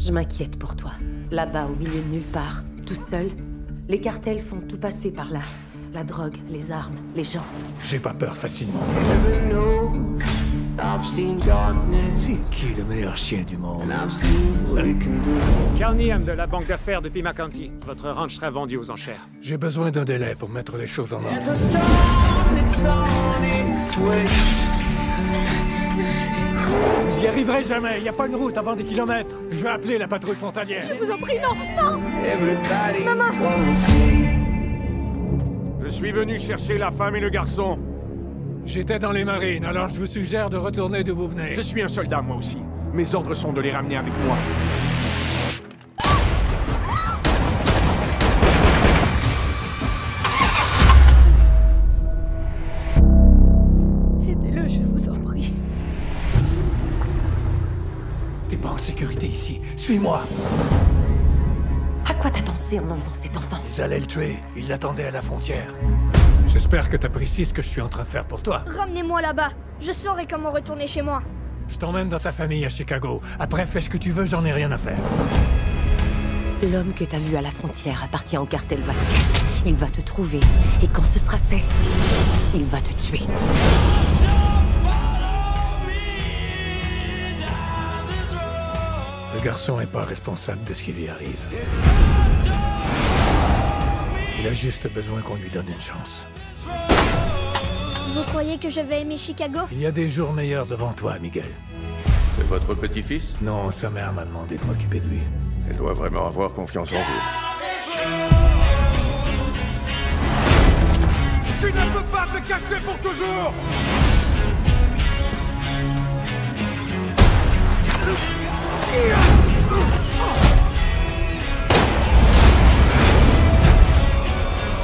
Je m'inquiète pour toi. Là-bas, au milieu de nulle part, tout seul, les cartels font tout passer par là. La drogue, les armes, les gens. J'ai pas peur facilement. C'est qui le meilleur chien du monde? Carniam de la banque d'affaires de Pima County. Votre ranch sera vendu aux enchères. J'ai besoin d'un délai pour mettre les choses en ordre. J'y arriverai jamais, il n'y a pas une route avant des kilomètres. Je vais appeler la patrouille frontalière. Je vous en prie, non, non! Maman! Je suis venu chercher la femme et le garçon. J'étais dans les marines, alors je vous suggère de retourner d'où vous venez. Je suis un soldat, moi aussi. Mes ordres sont de les ramener avec moi. Aidez-le, je vous en prie. T'es pas en sécurité ici. Suis-moi. À quoi t'as pensé en enlevant cet enfant? Ils allaient le tuer. Ils l'attendaient à la frontière. J'espère que t'apprécies ce que je suis en train de faire pour toi. Ramenez-moi là-bas. Je saurai comment retourner chez moi. Je t'emmène dans ta famille à Chicago. Après, fais ce que tu veux, j'en ai rien à faire. L'homme que t'as vu à la frontière appartient au cartel Vasquez. Il va te trouver. Et quand ce sera fait, il va te tuer. Le garçon n'est pas responsable de ce qui lui arrive. Il a juste besoin qu'on lui donne une chance. Vous croyez que je vais aimer Chicago? Il y a des jours meilleurs devant toi, Miguel. C'est votre petit-fils? Non, sa mère m'a demandé de m'occuper de lui. Elle doit vraiment avoir confiance en vous. Tu ne peux pas te cacher pour toujours!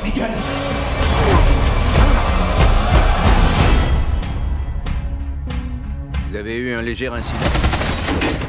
Miguel! Vous avez eu un léger incident.